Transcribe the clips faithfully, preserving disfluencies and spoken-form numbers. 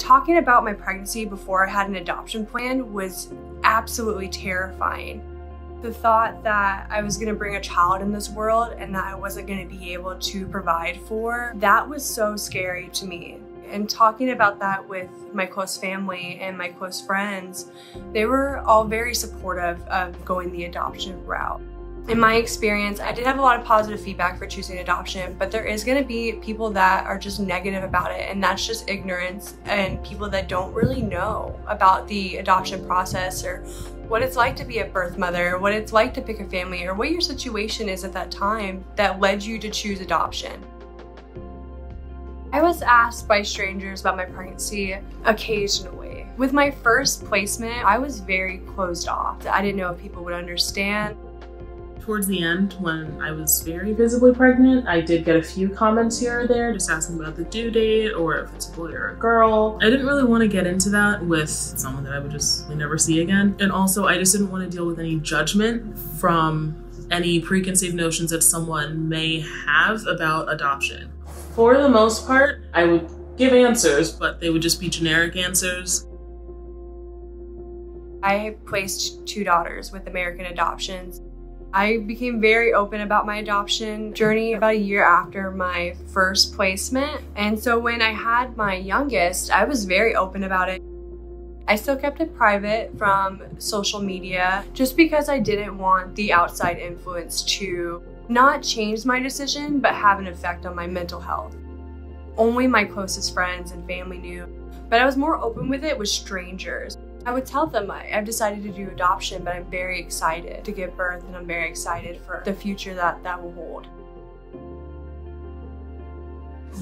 Talking about my pregnancy before I had an adoption plan was absolutely terrifying. The thought that I was gonna bring a child in this world and that I wasn't gonna be able to provide for, that was so scary to me. And talking about that with my close family and my close friends, they were all very supportive of going the adoption route. In my experience, I did have a lot of positive feedback for choosing adoption, but there is going to be people that are just negative about it, and that's just ignorance and people that don't really know about the adoption process or what it's like to be a birth mother, or what it's like to pick a family, or what your situation is at that time that led you to choose adoption. I was asked by strangers about my pregnancy occasionally. With my first placement, I was very closed off. I didn't know if people would understand. Towards the end, when I was very visibly pregnant, I did get a few comments here or there just asking about the due date or if it's a boy or a girl. I didn't really want to get into that with someone that I would just never see again. And also, I just didn't want to deal with any judgment from any preconceived notions that someone may have about adoption. For the most part, I would give answers, but they would just be generic answers. I placed two daughters with American Adoptions. I became very open about my adoption journey about a year after my first placement. And so when I had my youngest, I was very open about it. I still kept it private from social media just because I didn't want the outside influence to not change my decision, but have an effect on my mental health. Only my closest friends and family knew, but I was more open with it with strangers. I would tell them I've decided to do adoption, but I'm very excited to give birth, and I'm very excited for the future that that will hold.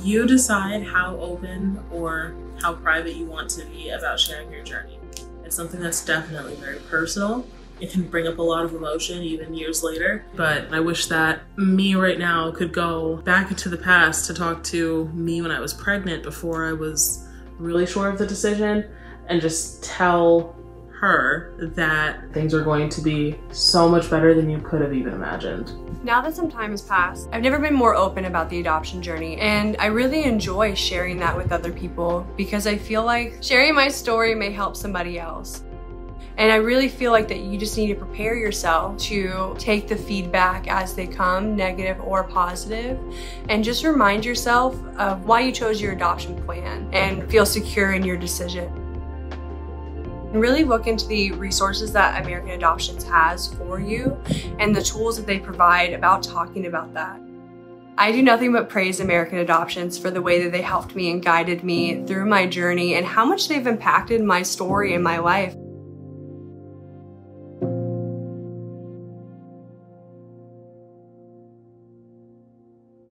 You decide how open or how private you want to be about sharing your journey. It's something that's definitely very personal. It can bring up a lot of emotion even years later, but I wish that me right now could go back into the past to talk to me when I was pregnant, before I was really sure of the decision, and just tell her that things are going to be so much better than you could have even imagined. Now that some time has passed, I've never been more open about the adoption journey, and I really enjoy sharing that with other people because I feel like sharing my story may help somebody else. And I really feel like that you just need to prepare yourself to take the feedback as they come, negative or positive, and just remind yourself of why you chose your adoption plan and feel secure in your decision. And really look into the resources that American Adoptions has for you and the tools that they provide about talking about that. I do nothing but praise American Adoptions for the way that they helped me and guided me through my journey and how much they've impacted my story and my life.